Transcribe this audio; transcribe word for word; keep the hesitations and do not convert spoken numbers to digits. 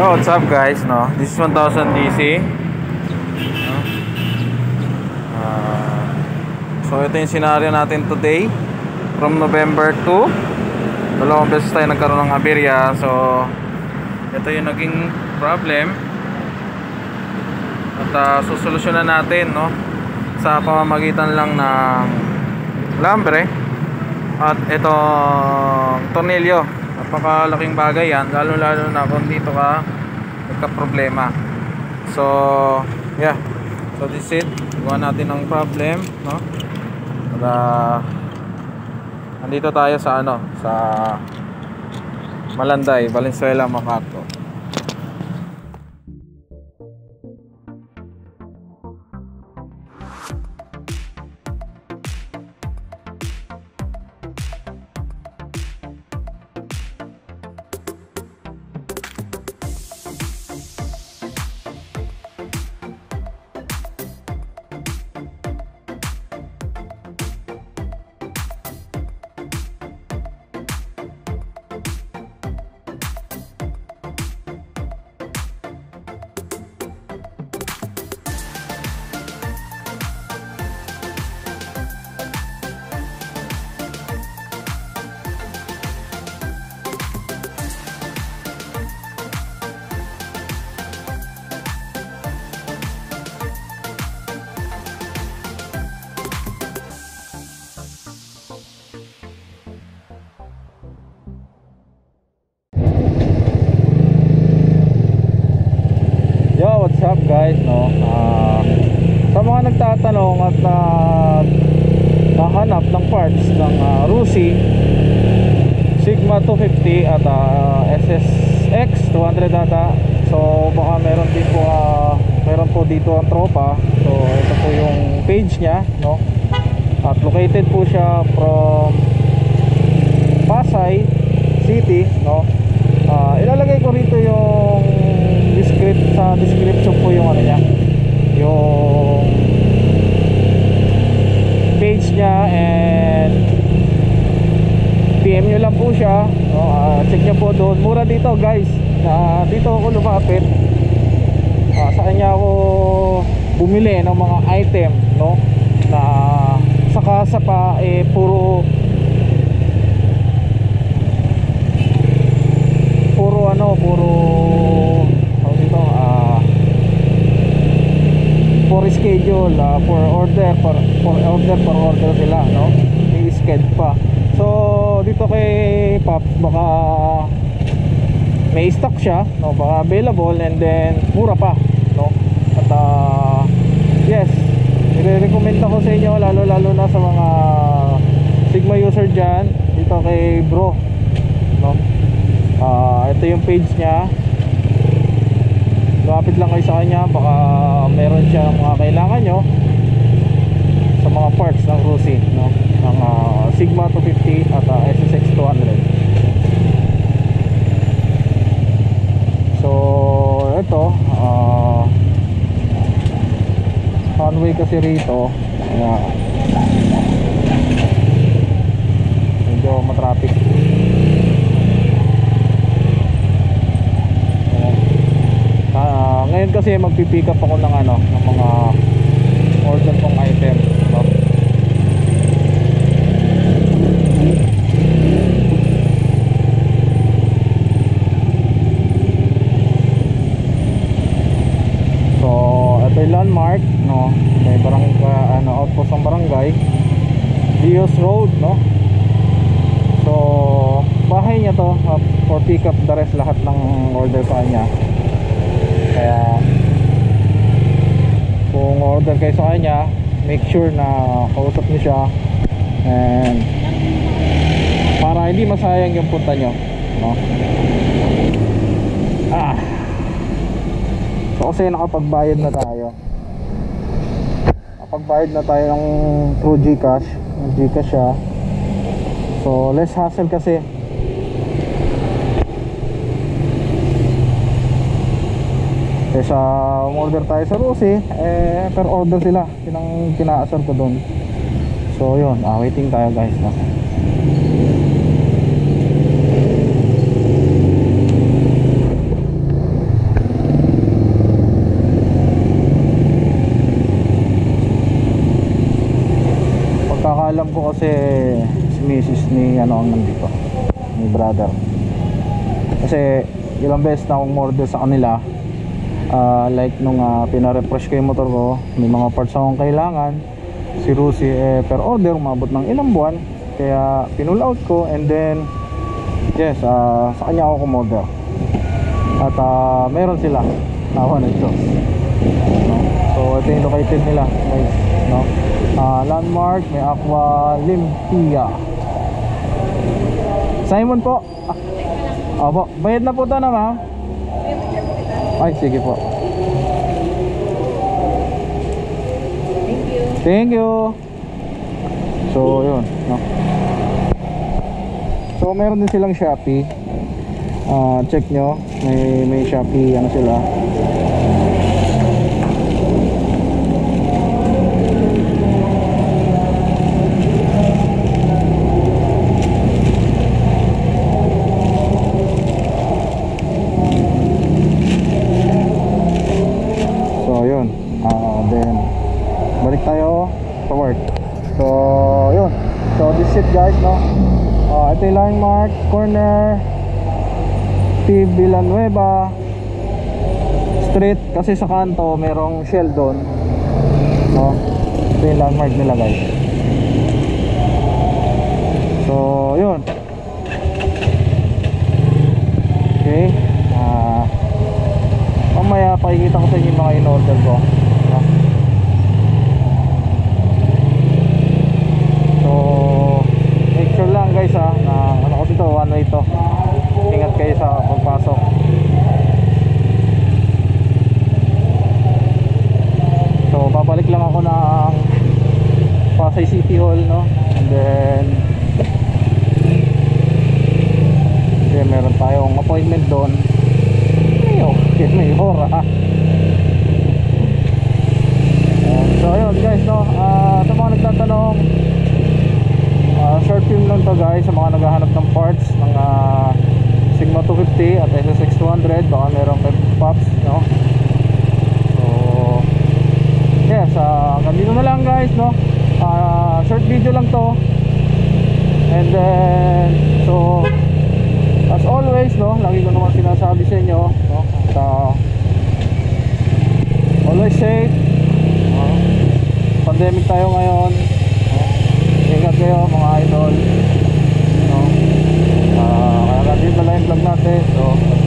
Oh, what's up guys, no? This is one thousand D C. uh, So ito yung scenario natin today. From November two, dalawang beses tayo nagkaroon ng aberya. So ito yung naging problem. At uh, susolusyonan natin, no? Sa pamamagitan lang ng lambre at itong tornilyo. Napakalaking bagay yan, lalo lalo na kung dito ka nagka-problema. So yeah, so this is it. Gawa natin ang problem, no? At uh, andito tayo sa ano, sa Malanday, Valenzuela, Makati. What's up guys, no? Uh, sa mga nagtatanong at uh, nahanap ng parts ng uh, RUSI Sigma two fifty at uh, S S X two hundred data. So baka meron din po, uh, meron po dito ang tropa. So ito po yung page niya, no? At located po siya from Pasay City, no? Uh, ilalagay ko rito yung descript sa description po yung ano niya, yung page niya, and P M nyo lang po siya, no? Uh, check nyo po doon, mura dito guys. Uh, dito ako lumapit, uh, saan niya ako bumili ng mga item, no? Na sa kasa pa eh puro puro ano puro for schedule, uh, for order, for, for order, for order sila, no? May schedule pa. So dito kay Pops, baka may stock siya, no? Baka available, and then mura pa, no? At uh, yes, i-recommend ako sa inyo, lalo lalo na sa mga Sigma user dyan. Dito kay bro, no? Uh, ito yung page niya. Lapit lang kayo sa kanya, baka meron siya ng mga kailangan nyo sa mga parts ng RUSI, no? Ng uh, Sigma two fifty at uh, S S X two hundred. So ito uh, runway kasi rito, kaya medyo matraffic. Ngayon kasi magpipick up ako ng ano, ng mga order kong item, no? So ito yung landmark, no? May barangay, uh, ano, outpost ng barangay Dios Road, no? So bahay niya to, uh, for pick up the rest lahat ng order sa kanya. Kaya kung order kayo sa kanya, make sure na kausap niyo siya, and para hindi masayang yung punta niyo, no? Ah, so kasi nakapagbayad na tayo, nakapagbayad na tayo ng through G-cash, G-cash siya. So less hassle kasi. Kesa umorder tayo sa RUSI, eh per order sila, yun ang kinaasar ko doon. So yun, ah, waiting tayo guys, no? kasi si misis ni ano ang nandito, ni brother. Kasi ilang beses na akong order sa kanila, uh, like nung uh, pinarefresh ko yung motor ko, may mga parts akong kailangan. Si Rusi eh, per order umabot ng ilang buwan, kaya pinull out ko, and then yes, uh, sa kanya ako kumorder. At uh, meron sila tawa na ito, no? So ito yung located nila guys, no? Uh, landmark, may Aqua Limpia. Simon po. Ah, opo, bayad na po ito na, ma'am. Ay, sige po. Thank you. Thank you. So, yun, no? So, meron din silang Shopee. Uh, check nyo. May, may Shopee, ano sila. Guys, no? Uh, ito yung landmark, corner P. Villanueva Street, kasi sa kanto merong Shell doon, no? Ito yung landmark nila guys. So yun, okay, uh, mamaya pakikita ko sa inyo yung mga in-order ko. Guys, ah, na ano kasi ito, ano ito, ingat kayo sa pagpasok. So babalik lang ako ng Pasay City Hall, no, and then okay, meron tayong appointment doon. Ay, okay, may hora. And so ayun guys, no, uh, sa mga nagtatanong, Uh, short film lang to guys, sa mga naghahanap ng parts ng uh, Sigma two fifty at S S X two hundred, baka merong pops, no? So yes, uh, ganito na lang guys, no? Uh, short video lang to, and then so as always, no, lagi ko naman sinasabi sa inyo, no? At, uh, always safe, uh, pandemic tayo ngayon. Ingat kayo mga idol, no? Uh, kaya ganito na lang yung vlog natin, so